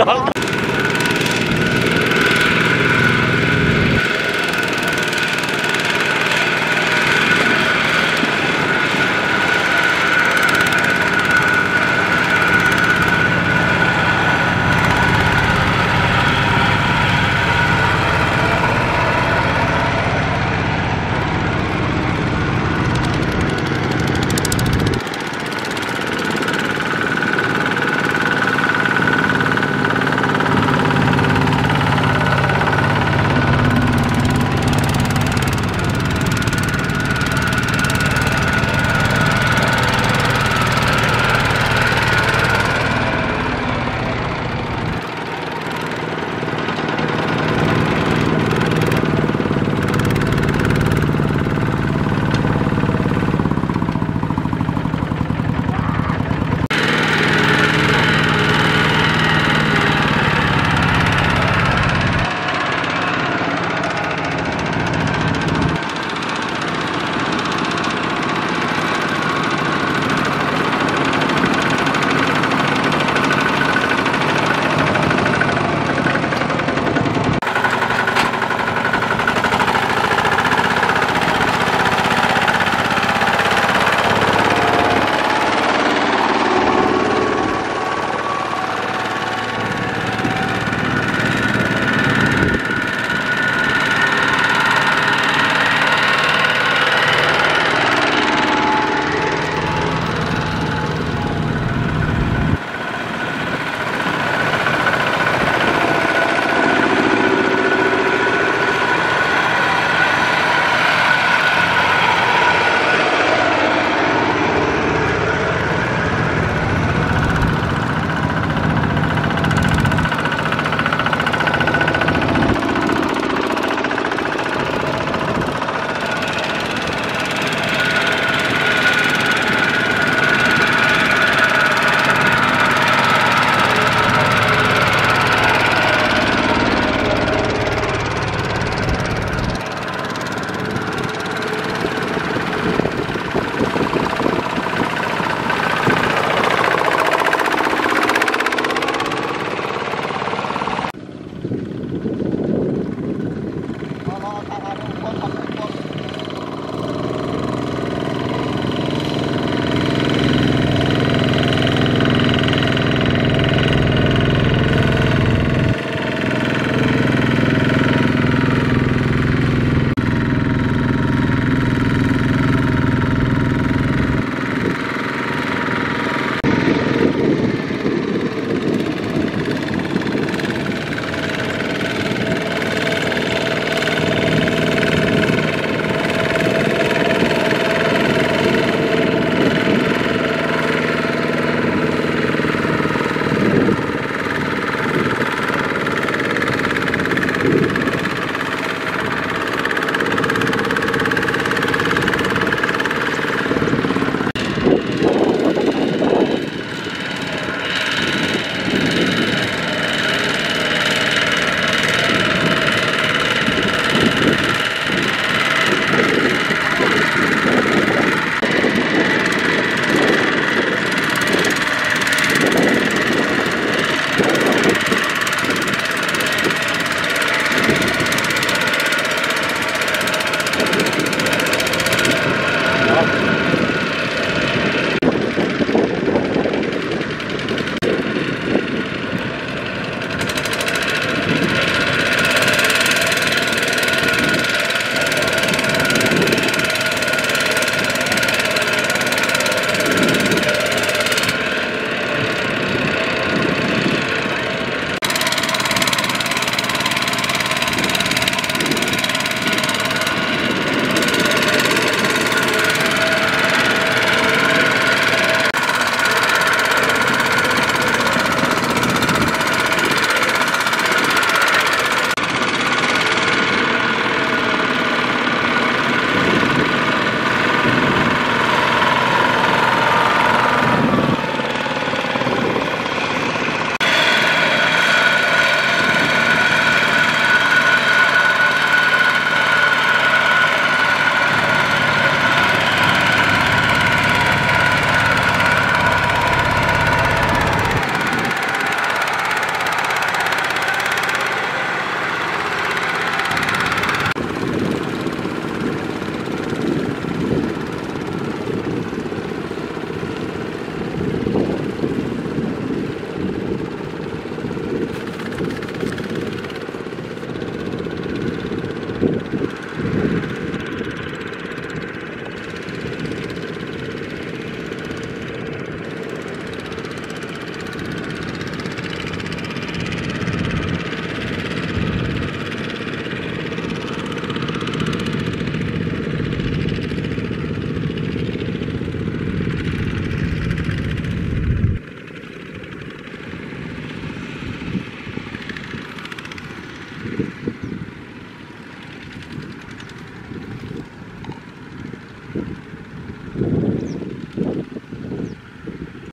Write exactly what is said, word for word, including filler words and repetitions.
dog.